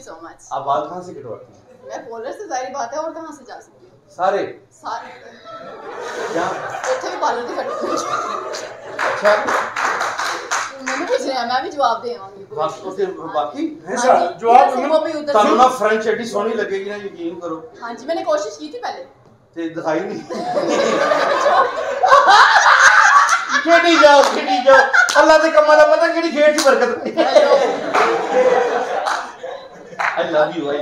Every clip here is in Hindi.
you so much. आप बाल कहाँ से कटवाती हैं? मैं पॉलर से जारी बात है और कहाँ से जा सकती हूँ? सारे? सारे। क्या? उत्तर भी पॉलर से कटवाती हूँ। अच्छा। मैंने पूछ रहा है, मैं भी जवाब दे आऊँगी। वापस के बाकी? हैं सर। जवाब उन्हें तालुना फ्रेंच एडी सोनी लगेगी ना यकीन करो। हाँ जी मैंने कोशिश की थी पहले। दिखाई नहीं। खेड़ी जाओ अल्लाह दे कमाल पता केड़ी खेड़ दी बरकत I love you I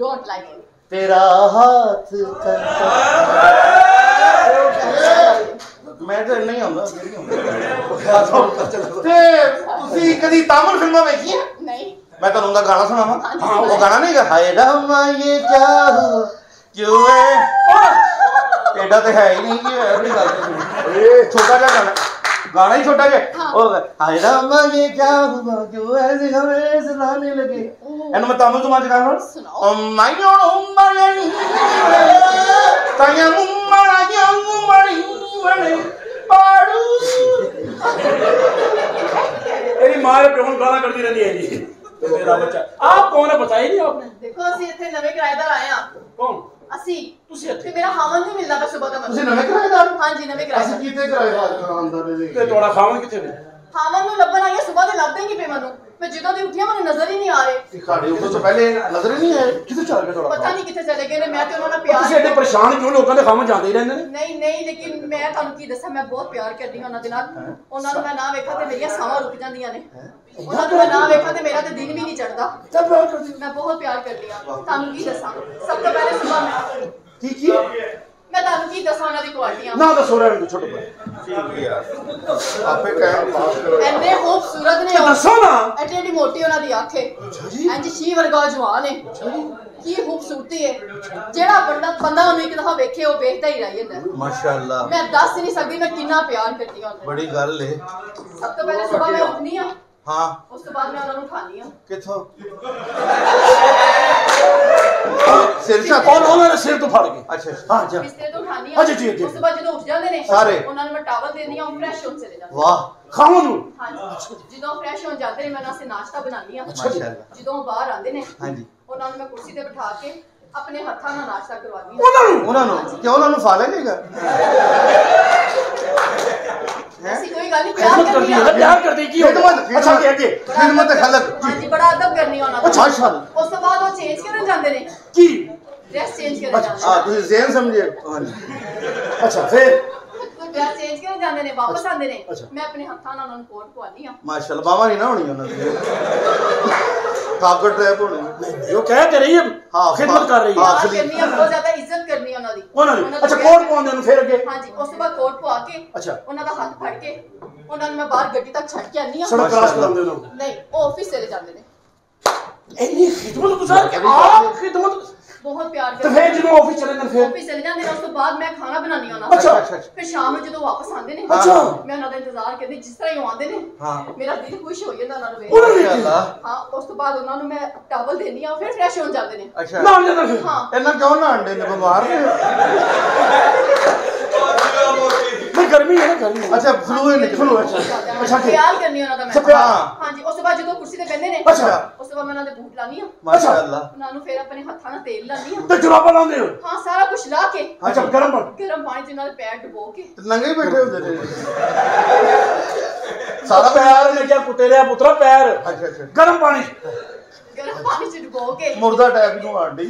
don't like you तेरा हाथ मैं तो नहीं आऊंगा मेरी आऊंगा ते तुसी कदी तामिल फिल्म देखी है नहीं मैं तो उनका गाना सुनावा वो गाना नहीं गा हाय रामा ये क्या क्यों है एडा तो है ही नहीं कि अपनी बात पे ए छोटा सा गाना ही छोटा है ओ हाय रामा ये क्या हुआ क्यों ऐसे हमें सुनाने लगे एन मैं तामु तुम्हारे गाना सुनाओ मायो उमरन ताया उमरा या उमरी बने पाड़ू तेरी मां ने प्रोग्राम गाना करती रहती है जी मेरा बच्चा आप कौन है बताया नहीं आपने देखो असली इथे नवे किराएदार आए आप कौन ਅਸੀਂ ਤੁਸੀਂ ਤੇ ਮੇਰਾ ਖਾਵਨ ਨਹੀਂ ਮਿਲਦਾ ਬਸ ਸਵੇਰ ਦਾ ਤੁਸੀਂ ਨਵੇਂ ਕਿਰਾਏਦਾਰ ਹਾਂਜੀ ਨਵੇਂ ਕਿਰਾਏਦਾਰ ਅਸੀਂ ਕਿਤੇ ਕਿਰਾਏਦਾਰ ਕਰਾਂਦਾਰ ਜੀ ਤੇ ਤੁਹਾਡਾ ਖਾਵਨ ਕਿੱਥੇ ਨੇ ਖਾਵਨ ਨੂੰ ਲੱਭਣ ਆਈਏ ਸਵੇਰ ਦੇ ਲੱਭਦੇ ਨਹੀਂ ਪਏ ਮੈਨੂੰ ਮੈਂ ਜਦੋਂ ਦੀ ਉੱਠਿਆ ਮੈਨੂੰ ਨਜ਼ਰ ਹੀ ਨਹੀਂ ਆ ਰਹੇ ਸਾਡੇ ਉਸ ਤੋਂ ਪਹਿਲੇ ਨਜ਼ਰ ਹੀ ਨਹੀਂ ਆਏ ਕਿੱਥੇ ਚਲ ਗਏ ਤੁਹਾਡਾ ਪਤਾ ਨਹੀਂ ਕਿੱਥੇ ਚਲੇ ਗਏ ਨੇ ਮੈਂ ਤੇ ਉਹਨਾਂ ਨਾਲ ਪਿਆਰ ਤੁਸੀਂ ਐਡੇ ਪਰੇਸ਼ਾਨ ਕਿਉਂ ਲੋਕਾਂ ਦੇ ਖਾਵਨ ਜਾਂਦੇ ਹੀ ਰਹਿੰਦੇ ਨੇ ਨਹੀਂ ਨਹੀਂ ਲੇਕਿਨ ਮੈਂ ਤੁਹਾਨੂੰ ਕੀ ਦੱਸਾਂ ਮੈਂ ਬਹੁਤ ਪਿਆਰ ਕਰਦੀ ਹਾਂ ਉਹਨਾਂ ਦੇ ਨਾਲ ਉਹਨਾਂ ਨੂੰ ਮੈਂ ਨਾ ਵੇਖਾਂ ਤੇ ਮੇਰੀਆਂ ਸਾਹਾਂ ਰੁਕ ਜਾਂਦੀਆਂ ਨੇ ਉਹਨਾਂ ਨੂੰ ਮੈਂ ਨਾ ਵੇਖਾਂ ਤੇ ਮੇਰਾ ਤੇ ਦਿਨ ਵੀ ਨਹੀਂ ਚੜਦਾ ਸਭ ਪਿਆਰ ਕਰਦੀ ਮੈਂ ਬਹੁਤ ਪਿਆਰ ਕਰਦੀ ਹਾਂ ਤੁਹਾਨੂੰ ਕੀ ਦੱਸਾਂ ਸਭ ਤੋਂ ਪਹਿਲੇ ਸਵੇਰ ਮੈਂ ਠੀਕ ਹੀ ਮੈਂ ਤੁਹਾਨੂੰ ਕੀ ਦੱਸਾਂ ਉਹਨਾਂ ਦੀ ਕੁਆਲਟੀਆਂ ਨਾ ਦੱਸੋ ਰਹਿਣ ਦੋ ਛੋਟੇ ਠੀਕ ਯਾਰ ਆਪੇ ਕਹਿਣ ਪਾਸ ਕਰੋ ਐਨੇ ਖੂਬਸੂਰਤ ਨੇ ਦੱਸੋ ਨਾ ਐਡੀ ਮੋਟੀ ਉਹਨਾਂ ਦੀ ਅੱਖ ਹੈ ਹਾਂਜੀ ਸ਼ੀ ਵਰਗਾ ਜਵਾਨ ਹੈ ਕੀ ਖੂਬਸੂਰਤੀ ਹੈ ਜਿਹੜਾ ਬੰਦਾ ਉਹਨੂੰ ਇੱਕ ਦਫਾ ਵੇਖੇ ਉਹ ਵੇਖਦਾ ਹੀ ਰਹਿ ਜਾਂਦਾ ਮਾਸ਼ਾਅੱਲਾ ਮੈਂ ਦੱਸ ਨਹੀਂ ਸਕਦੀ ਮੈਂ ਕਿੰਨਾ ਪਿਆਰ ਕਰਦੀ ਹਾਂ ਉਹਨਾਂ ਬੜੀ ਗੱਲ ਹੈ ਸਭ ਤੋਂ ਪਹਿਲੇ ਸਵੇਰ ਮੈਂ ਉੱਠਣੀ ਆ ਹਾਂ ਉਸ ਤੋਂ ਬਾਅਦ ਮੈਂ ਉਹਨਾਂ ਨੂੰ ਖਾਣੀ ਆ ਕਿੱਥੋਂ ਸਿਰਸਾ ਕੋਲ ਉਹਨਾਂ ਨੇ ਸਿਰ ਤੋਂ ਫੜ ਗਏ ਅੱਛਾ ਹਾਂ ਜੀ ਬਿਸਤਰੇ ਤੋਂ ਉਠਾਣੀ ਆ ਅੱਛਾ ਜੀ ਜੀ ਉਸ ਤੋਂ ਬਾਅਦ ਜਦੋਂ ਉੱਠ ਜਾਂਦੇ ਨੇ ਸਾਰੇ ਉਹਨਾਂ ਨੂੰ ਮੈਂ ਟਾਵਲ ਦੇਣੀ ਆ ਉਹ ਫਰੈਸ਼ ਹੋ ਚਲੇ ਜਾਂਦੇ ਵਾਹ ਖਾਉਂ ਨੂੰ ਹਾਂ ਜੀ ਜਦੋਂ ਫਰੈਸ਼ ਹੋ ਜਾਂਦੇ ਨੇ ਮੈਂ ਉਹਨਾਂ ਸੇ ਨਾਸ਼ਤਾ ਬਣਾਉਂਦੀ ਆ ਮਾਸ਼ਾਅੱਲਾ ਜਦੋਂ ਬਾਹਰ ਆਉਂਦੇ ਨੇ ਹਾਂ ਜੀ ਉਹਨਾਂ ਨੂੰ ਮੈਂ ਕੁਰਸੀ ਤੇ ਬਿਠਾ ਕੇ ਆਪਣੇ ਹੱਥਾਂ ਨਾਲ ਨਾਸ਼ਤਾ ਕਰਵਾਉਂਦੀ ਆ ਉਹਨਾਂ ਨੂੰ ਕਿ ਉਹਨਾਂ ਨੂੰ ਫਾ ਲੈਣੇਗਾ ऐसी कोई गाली प्यार करती है की खिदमत अच्छा कह के खिदमत खलक हां जी बड़ा अदब करनी होना अच्छा माशाल्लाह उसके बाद वो चेंज करन जांदे ने की ड्रेस चेंज करन जांदे हां तुम ज़हन समझे अच्छा फिर तो ड्रेस चेंज करन जांदे ने वापस आंदे ने मैं अपने हत्था नाल उन कोट पवानी हां माशाल्लाह बावा नहीं ना होनी उन्होंने ताकत ट्रैप होनी जो कह के रही है हां खिदमत कर रही है हां करनी है बहुत ज्यादा इज्जत करनी है उन्होंने अच्छा कोट पवाने उन फिर अगे हां जी उसके बाद कोट पवा के अच्छा उनका हाथ फड़ के ਉਹਨਾਂ ਨੂੰ ਮੈਂ ਬਾਹਰ ਗੱਡੀ ਤੱਕ ਛੱਡ ਕੇ ਆਨੀ ਆ ਸੜਕ ਕ੍ਰਾਸ ਕਰਾਉਂਦੇ ਨੇ ਨਹੀਂ ਉਹ ਆਫਿਸ ਚਲੇ ਜਾਂਦੇ ਨੇ ਇੰਨੀ ਖਿਦਮਤ ਗੁਜ਼ਾਰ ਕੇ ਆਪ ਖਿਦਮਤ ਬਹੁਤ ਪਿਆਰ ਕਰਦੇ ਤੇ ਫਿਰ ਜਦੋਂ ਆਫਿਸ ਚਲੇ ਜਾਂਦੇ ਫਿਰ ਆਫਿਸ ਚਲੇ ਜਾਂਦੇ ਨੇ ਉਸ ਤੋਂ ਬਾਅਦ ਮੈਂ ਖਾਣਾ ਬਣਾਉਣੀ ਆ ਉਹਨਾਂ ਅੱਛਾ ਫਿਰ ਸ਼ਾਮ ਨੂੰ ਜਦੋਂ ਵਾਪਸ ਆਉਂਦੇ ਨੇ ਅੱਛਾ ਮੈਂ ਉਹਨਾਂ ਦਾ ਇੰਤਜ਼ਾਰ ਕਰਦੀ ਜਿਸ ਤਰ੍ਹਾਂ ਹੀ ਆਉਂਦੇ ਨੇ ਹਾਂ ਮੇਰਾ ਦਿਲ ਖੁਸ਼ ਹੋ ਜਾਂਦਾ ਉਹਨਾਂ ਨੂੰ ਵੇਖ ਹਾਂ ਉਸ ਤੋਂ ਬਾਅਦ ਉਹਨਾਂ ਨੂੰ ਮੈਂ ਟਾਵਲ ਦੇਣੀ ਆ ਫਿਰ ਫਰੈਸ਼ ਹੋਣ ਜਾਂਦੇ ਨੇ ਅੱਛਾ ਨਾ ਜਾਂਦੇ ਫਿਰ ਹਾਂ ਇਹਨਾਂ ਕਿਉਂ ਨਾ ਆਂਡੇ ਨੇ ਬਿਮਾਰ ਨੇ मैं गर्मी है ना गर्मी अच्छा फ्लू है निकल अच्छा अच्छा ख्याल करनी होना था मैं हां जी उसके बाद जो कुर्सी पे बैठने ने अच्छा उसके बाद मैं उनके बूट लानी है माशाल्लाह उन्हां नु फिर अपने हाथां ना तेल लानी है ते जुराबा लांदे हो हां सारा कुछ ला के अच्छा गरम पानी ते नाल पैर डुबो के नंगे बैठे होते थे सारा पैर ने क्या कुत्ते रे पुत्रा पैर अच्छा अच्छा गरम पानी से डुबो के मुर्दा टाइप नु आंडी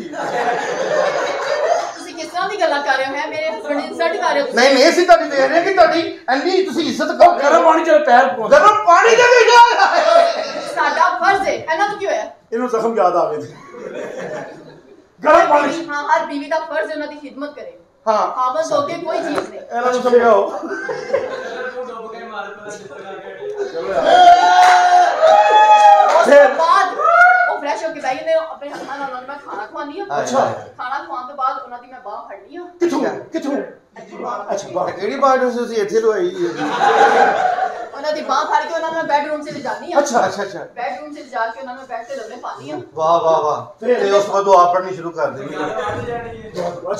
ਕਿਸ ਤਰ੍ਹਾਂ ਦੀ ਗੱਲਾਂ ਕਰ ਰਹੇ ਹੋ ਮੇਰੇ ਹਸਬੰਡ ਇਨਸਲਟ ਕਰ ਰਹੇ ਹੋ ਨਹੀਂ ਨਹੀਂ ਅਸੀਂ ਤਾਂ ਨਹੀਂ ਦੇ ਰਹੇ ਕਿ ਤੁਹਾਡੀ ਐਨੀ ਤੁਸੀਂ ਇੱਜ਼ਤ ਕਰੋ ਗਰਮ ਪਾਣੀ ਚ ਪੈਰ ਪਾਓ ਗਰਮ ਪਾਣੀ ਦੇ ਵਿੱਚ ਸਾਡਾ ਫਰਜ਼ ਹੈ ਇਹਨਾਂ ਨੂੰ ਕੀ ਹੋਇਆ ਇਹਨੂੰ ਜ਼ਖਮ ਯਾਦ ਆ ਗਏ ਗਰਮ ਪਾਣੀ ਹਾਂ ਹਰ ਬੀਵੀ ਦਾ ਫਰਜ਼ ਹੈ ਉਹਨਾਂ ਦੀ ਖਿਦਮਤ ਕਰੇ ਹਾਂ ਖਾਵਸ ਹੋ ਕੇ ਕੋਈ ਚੀਜ਼ ਨਹੀਂ ਇਹਨਾਂ ਨੂੰ ਸਮਝਾਓ ਡੁੱਬ ਕੇ ਮਾਰ ਪਾ ਚਿੱਤਰ ਕਰਕੇ ਚਲੋ ਯਾਰ ਬਾਅਦ फ्रेश होके बैठे ने अपने हां ना मैं खाना खवानी है अच्छा खाना खवाने के बाद उनकी मैं बाह फड़नी है किथों अच्छा बाह केड़ी बाह तुसी इथे लोई ਉਹਨਾਂ ਦੀ ਬਾਹ ਫੜ ਕੇ ਉਹਨਾਂ ਨੂੰ ਬੈਡਰੂਮ 'ਚ ਲਿਜਾਣੀ ਆ। ਅੱਛਾ ਅੱਛਾ ਅੱਛਾ। ਬੈਡਰੂਮ 'ਚ ਲਿਜਾ ਕੇ ਉਹਨਾਂ ਨੂੰ ਬੈੱਡ ਤੇ ਲੰਮੇ ਪਾਣੀ ਆ। ਵਾਹ ਵਾਹ ਵਾਹ। ਤੇ ਉਸ ਤੋਂ ਬਾਅਦ ਉਹ ਆਪੜਨੀ ਸ਼ੁਰੂ ਕਰ ਦੇਣੀ। ਅੱਛਾ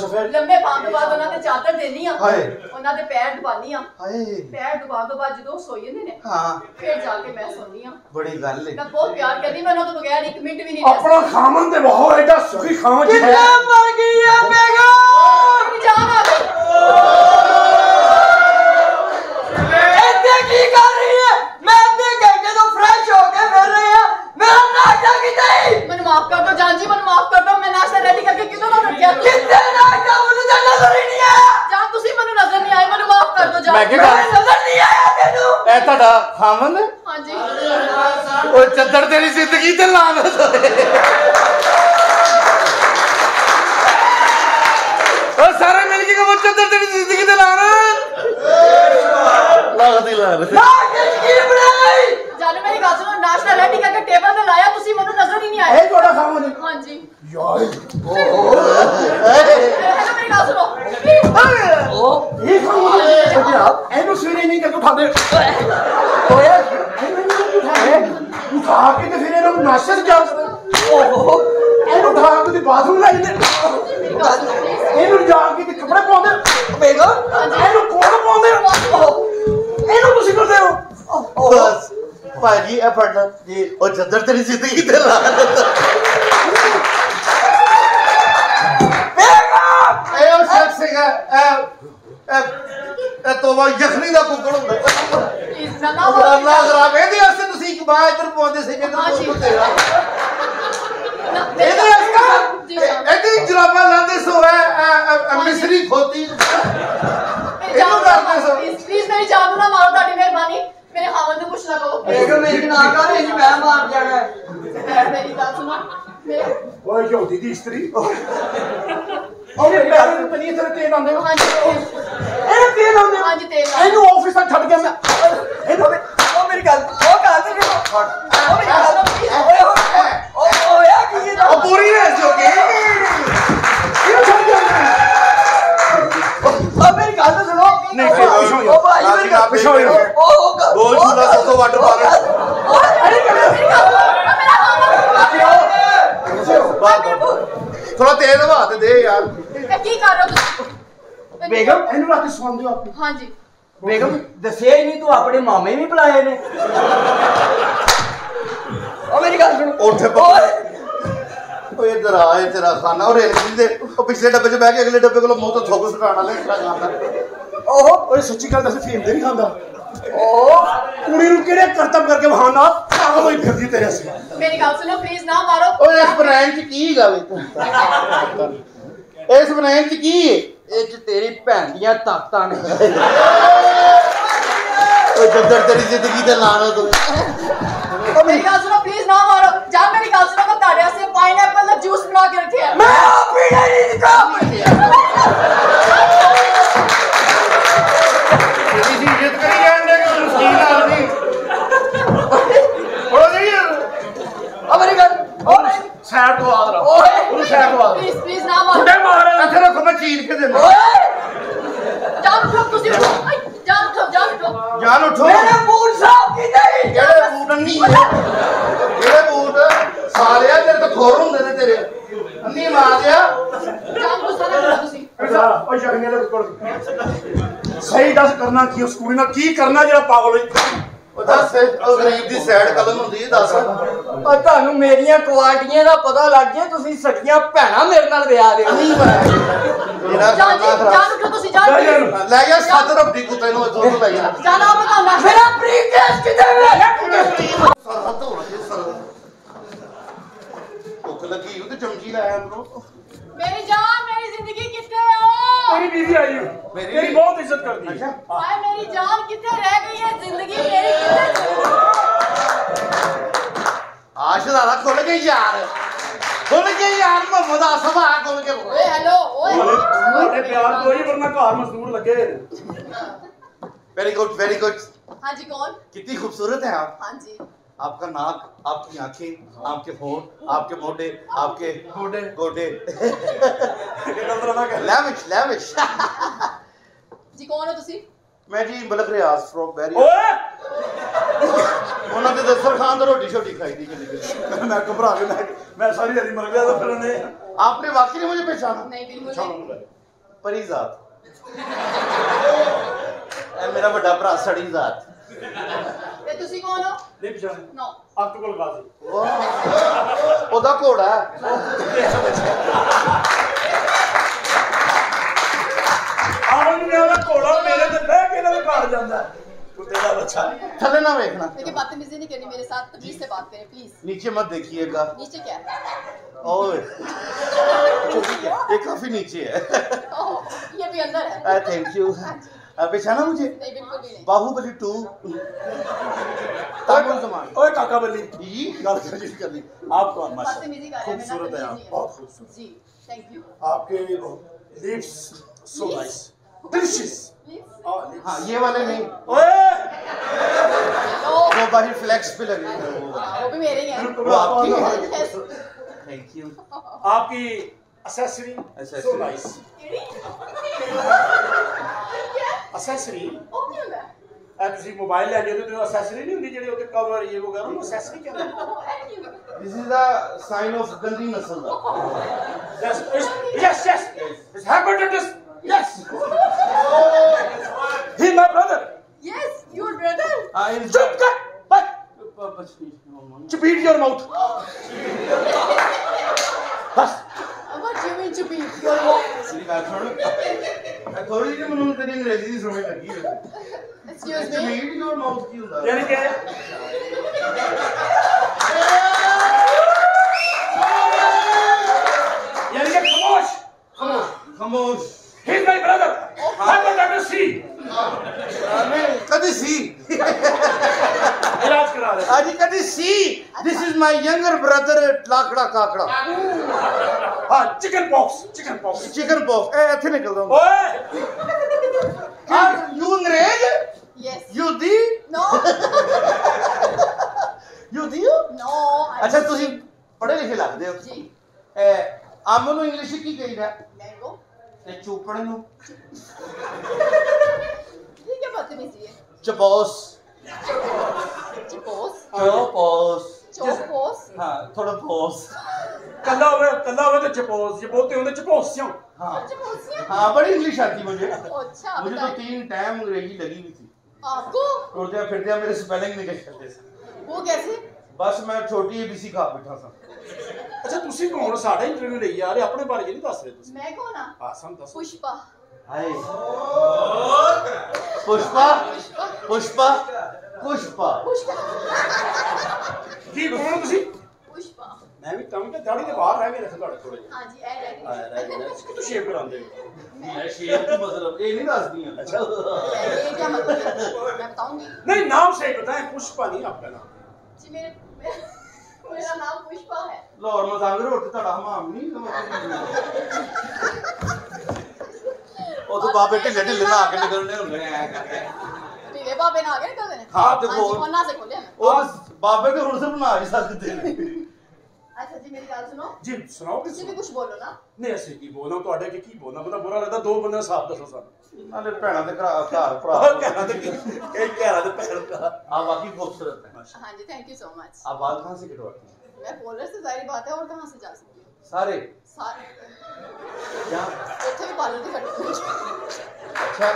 ਫਿਰ ਲੰਮੇ ਪਾਣ ਤੋਂ ਬਾਅਦ ਉਹਨਾਂ ਤੇ ਚਾਦਰ ਦੇਣੀ ਆ। ਹਾਏ। ਉਹਨਾਂ ਦੇ ਪੈਰ ਦਬਾਣੀ ਆ। ਹਾਏ। ਪੈਰ ਦਬਾਉਣ ਤੋਂ ਬਾਅਦ ਜਦੋਂ ਸੋਈ ਜਾਂਦੇ ਨੇ ਹਾਂ ਫਿਰ ਜਾ ਕੇ ਮੈਂ ਸੌਂਦੀ ਆ। ਬੜੀ ਗੱਲ ਹੈ। ਮੈਂ ਬਹੁਤ ਪਿਆਰ ਕਰਦੀ ਮੈਂ ਉਹਨਾਂ ਤੋਂ ਬਗੈਰ 1 ਮਿੰਟ ਵੀ ਨਹੀਂ। ਆਪਣਾ ਖਾਮਨ ਤੇ ਬਹੁਤ ਐਡਾ ਸੁਖੀ ਖਾਮਨ ਜੀ ਹੈ। ਮਰ ਗਈ ਆ ਬੇਗਮ। ਜਾਣਾ माफ कर दो जान जी मन माफ कर दो मैं नाश्ता रेडी करके किधर ना रख गया कितने नाश्ता मुझे जाना जरूरी नहीं है जान तुसी मनु नजर नहीं आए मनु माफ कर दो जान मैं नजर नहीं आया तेनु ए तड़ा खामन हां जी ओ चद्दर तेरी जिंदगी ते लानत ओ सारे मिलके कहो चद्दर तेरी जिंदगी ते लानत लानत ही लानत ना किसकी बनाई जान मेरी गाल सुनो नाश्ता रेडी करके टेबल पे लाया तुसी मनु नजर ही नहीं आए हाँ जी यार मेरी बात सुनो ये कौन है आप ऐनो सवेरे नहीं करके उठा दे ओए उठा के तो फिर इन्हों नाश्ते क्या ओहो ऐनो उठा के तो बाथरूम लाई दे ऐनो जाके तो कपड़े पहन दे बेगा ऐनो कोट पहन दे ऐनो तुसी कर दे हो बस भाजी ए पढ़ना जी और जद्दर तेरी जिंदगी ते लानत स्त्री अरे मेरे तो नहीं इधर तेल आंदे हां जी अरे तेल आंदे हां जी तेल एनु ऑफिस में छड़ के मैं एनु ओ मेरी गल ओ गल दे ओ मेरी गल ओए ओ या की ओ पूरी है जोगी ये छड़ के ओ मेरी गल सुनो नहीं ओ भाई मेरी गल पिछो ओ बोल सुना तो वट पावे अरे मेरी गल मेरा काम बात थोड़ा तेल दबा दे यार ਕੀ ਕਰ ਰਹੇ ਤੁਸੀਂ ਬੇਗਮ ਇਹਨੂੰ ਰਾਤ ਸੌਂਦੇ ਹੋ ਆਪ ਹਾਂਜੀ ਬੇਗਮ ਦੱਸਿਆ ਹੀ ਨਹੀਂ ਤੂੰ ਆਪਣੇ ਮਾਮੇ ਵੀ ਬੁਲਾਏ ਨੇ ਉਹ ਮੇਰੀ ਗੱਲ ਸੁਣ ਉੱਠ ਪੱਕ ਓਏ ਇਧਰ ਆ ਇਹ ਤੇਰਾ ਖਾਨਾ ਉਹ ਰੇਲ ਜੀ ਦੇ ਉਹ ਪਿਛਲੇ ਡੱਬੇ 'ਚ ਬਹਿ ਕੇ ਅਗਲੇ ਡੱਬੇ ਕੋਲੋਂ ਮੂੰਹ ਤੋਂ ਥੁੱਕ ਸੁਕਾਣਾ ਲੈ ਤੇਰਾ ਖਾਨਾ ਓਹੋ ਓਏ ਸੱਚੀ ਗੱਲ ਦੱਸ ਫੀਮ ਦੇ ਨਹੀਂ ਖਾਂਦਾ ਓਹ ਕੁੜੀ ਨੂੰ ਕਿਹੜੇ ਕਰਤਬ ਕਰਕੇ ਬਹਾਨਾ ਪਾਗਲ ਹੋਈ ਫਿਰਦੀ ਤੇਰੇ ਸੀ ਮੇਰੀ ਗੱਲ ਸੁਣੋ ਪਲੀਜ਼ ਨਾ ਮਾਰੋ ਓਏ ਇਸ ਬ੍ਰਾਂਚ ਕੀ ਗੱਲ ਹੈ इस ब्रांच की तेरी भैन दियां ताकतां ने ओ जद्दर तेरी जिंदगी ते लाना तू ओ मेरी गल सुनो प्लीज ना मारो जा मेरी गल सुनो मैं ताड़े वास्ते पाइनएप्पल दा जूस बना के रखया मैं आप पीना नहीं चाहता तेरी इज्जत करी जांदे कि मुश्किल आदमी बोलो जी ओ मेरी गल ओ साइड तो आ रहा ओए पूरी साइड तो आ प्लीज प्लीज ना मारो चीर के देना जान उठो तुसी जान उठो मेरे बूट साफ की नहीं जेड़े बूट नहीं जेड़े बूट सालिया तेरे तो खोर हुंदे ने तेरे अन्नी मार दिया जान गुस्सा ना करो तुसी ओ शक्ने लग कर सही दस करना की उस कुड़ी ने की करना जेड़ा पागल होई ओ दस ओ गरीब दी साइड कदम हुंदी दस ओ थानू मेरियां क्वालिटीयां दा पता लग गया तुसी सखियां भैणा मेरे नाल ब्याह दे नहीं मैं जान उठो तुसी जान ले गया साथ रब्बी कुत्ते नु इथों ले गया जान आ बताना मेरा प्री केस किधर है सरहद हो रही सरहद भूख लगी उते चमची लाया अंदरों मेरी जान मेरी जिंदगी किथे हो मेरी बीवी आई है मेरी बहुत इज्जत कर दी हाय मेरी जान किथे रह गई है जिंदगी मेरी किथे आशदारा खोल गई यार बोल के यार मोहम्मद आसमा बोल के ओए हेलो ओए अरे प्यार तो ही वरना घर मजदूर लगे वेरी गुड हां जी कौन कितनी खूबसूरत है आप हां जी आपका नाक आपकी आंखें आपके होंठ आपके मोटे आपके गोडे गोडे केड़ा तरह का लैविश लैविश जी कौन हो ਤੁਸੀਂ मैं जी मलक रियाज फ्रॉम वेरी ओए ਉਹਨਾਂ ਦੇ ਦਸਰ ਖਾਨ ਤੋਂ ਰੋਟੀ ਛੋਟੀ ਖਾਈ ਦੀ ਮੈਂ ਘਬਰਾ ਕੇ ਮੈਂ ਸਾਰੀ ਹਰੀ ਮਰ ਗਿਆ ਤਾਂ ਫਿਰ ਉਹਨੇ आपने वाकई नहीं मुझे पहचाना परी जात मेरा बड़ा भरा सड़ी जात तुसी कौन हो नहीं पहचाना अक्तुल गाजी ओदा घोड़ा आने वाला घोड़ा मेरे ते बह के ना घर जांदा कुत्ते दा बच्चा थले ना देखना मेरी बदतमीजी नहीं करनी मेरे साथ तमीज से बात करें प्लीज नीचे मत देखिएगा नीचे क्या ओए ये काफी नीचे है ये भी अंदर है थैंक यू पहचाना मुझे नहीं बिल्कुल भी नहीं बाहुबली 2 ताबून जमान ओए काका बली जी गल करनी आप कौन माशाल्लाह खूबसूरत है आप बहुत खूबसूरत जी थैंक यू आपके भी बहुत लिप्स सो नाइस डिलिशियस हां ये वाले नहीं ओए वो बाहर फ्लेक्स पे लगे वो भी मेरे ही हैं वो आपकी है थैंक यू आपकी एक्सेसरी सो नाइस केड़ी क्या एक्सेसरी वो क्या होता है आप जी मोबाइल ले लेते हो तो एक्सेसरी नहीं होती जेडी होते कवर ये वो करो वो एक्सेसरी क्या है this is the sign of गंदी नस्ल yes yes it's hepatitis Yes. Oh, he my brother. Yes, your brother. I am. Stop that! But. Chupit your mouth. Bas. What do you mean chupit your mouth? Siri ka chhod. Thodi ne manu teri angrezi di samajh lagi. Excuse me. Chupit your mouth kyun da? Yani kya? Yani kya? Khamosh. Khamosh. Khamosh. He's my brother. I want to see. Kadi see. Ilaj kara raha hai. Aaj kadi see. This is my younger brother Lakda Kakda. Ha chicken pox. Chicken pox. Chicken pox. Eh aithe nikal do. Oye. Are you Angrez? Yes. You di? No. You di? No. Acha tusi padhe likhe lagde ho. Ji. Eh amnu English ki kahi da? Mango. चूपड़ नू ये क्या बात है मेरी चपोस चपोस चपोस चपोस हां थोड़ा पोस कल्ला होवे तो चपोस ये बोलते होंगे चपोसियां हां चपोसियां हां बड़ी इंग्लिश आती मुझे अच्छा मुझे तो 3 टाइम अंग्रेजी लगी हुई थी आपको उड़ते फिरते मेरे स्पेलिंग निकल जाते थे वो कैसे बस मैं छोटी एबीसी खा बैठा सा अच्छा तुसी कौन हो साडा इंटरव्यू ले यार अपने बारे में नहीं दस रहे तुसी मैं कौन हां हां सम दस पुष्पा हाय पुष्पा पुष्पा पुष्पा पुष्पा जी कौन तुसी पुष्पा मैं भी कम के दाढ़ी के बाहर रह गए रख थोड़े थोड़े हां जी ए रह गए इसको तो शेव करांदे मैं शेव का मतलब ये नहीं दसदी हां अच्छा ये क्या मतलब मैं बताऊंगी नहीं नाम सही बताएं पुष्पा नहीं आपका नाम जी मेरा नाम पुष्पा है लाहौर में सांगरे होते तड़ा हमाम नहीं ओ तो बाबे ढिले ढिले ना आके निकलने होंगे ऐ करके ढिले बाबे ना आके निकलने हां देखो कोना से खोले ओ बाबे तो हुन से बना ही सकते अच्छा जी मेरी बात सुनो जी सुनाओ किसी भी कुछ बोलो ना नहीं ऐसे की बोलना तोड़े के की बोलना बड़ा बुरा लगदा दो बंदे साफ दसो सन अरे भैणा ते घरा घर भरा कहना ते एक कहरा ते भैण का आ वाकई खूबसूरत है हां जी थैंक यू सो मच आप बाल कहां से कटवाती हैं मैं बोलर से जाहिर बात है और कहां से जा सकती हूं सारे क्या उठे भी बालों से कटवाती अच्छा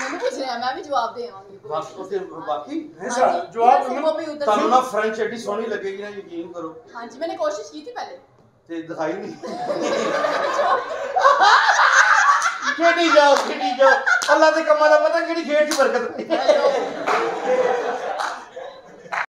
मैंने पूछ लिया मैं भी जवाब दे आऊंगी बाकी जवाब तुम ना फ्रेंच एडी सोनी लगेगी ना यकीन करो हां जी मैंने कोशिश की थी पहले ते दिखाई नहीं केडी जाओ अल्लाह दे कमाल दा पता केडी खेत च बरकत